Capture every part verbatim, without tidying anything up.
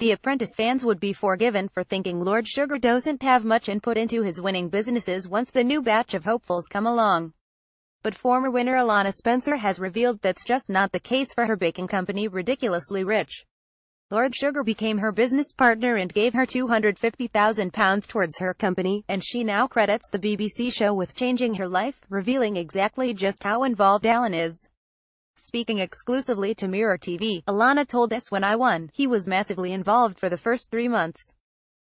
The Apprentice fans would be forgiven for thinking Lord Sugar doesn't have much input into his winning businesses once the new batch of hopefuls come along. But former winner Alana Spencer has revealed that's just not the case for her baking company Ridiculously Rich. Lord Sugar became her business partner and gave her two hundred fifty thousand pounds towards her company, and she now credits the B B C show with changing her life, revealing exactly just how involved Alan is. Speaking exclusively to Mirror T V, Alana told us, "When I won, he was massively involved for the first three months.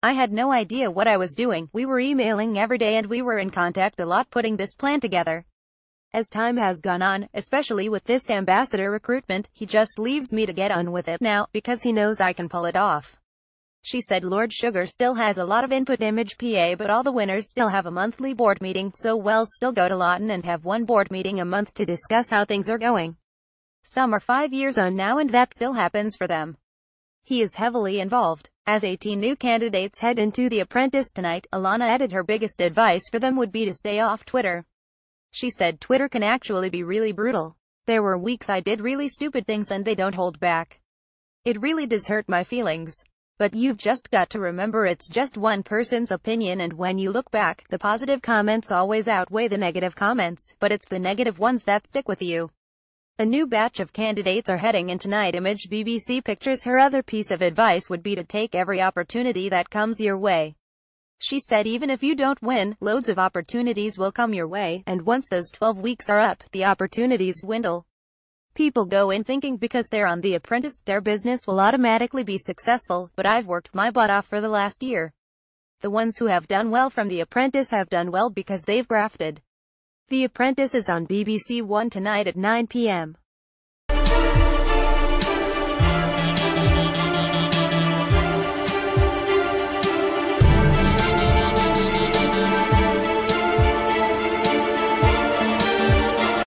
I had no idea what I was doing. We were emailing every day and we were in contact a lot putting this plan together. As time has gone on, especially with this ambassador recruitment, he just leaves me to get on with it now, because he knows I can pull it off." She said Lord Sugar still has a lot of input image P A, but all the winners still have a monthly board meeting, so we'll still go to Lawton and have one board meeting a month to discuss how things are going. Some are five years on now and that still happens for them. He is heavily involved. As eighteen new candidates head into The Apprentice tonight, Alana added her biggest advice for them would be to stay off Twitter. She said Twitter can actually be really brutal. "There were weeks I did really stupid things and they don't hold back. It really does hurt my feelings. But you've just got to remember it's just one person's opinion, and when you look back, the positive comments always outweigh the negative comments, but it's the negative ones that stick with you." A new batch of candidates are heading in tonight. Image B B C Pictures. Her other piece of advice would be to take every opportunity that comes your way. She said even if you don't win, loads of opportunities will come your way, and once those twelve weeks are up, the opportunities dwindle. People go in thinking because they're on The Apprentice, their business will automatically be successful, but I've worked my butt off for the last year. The ones who have done well from The Apprentice have done well because they've grafted. The Apprentice is on B B C One tonight at nine p m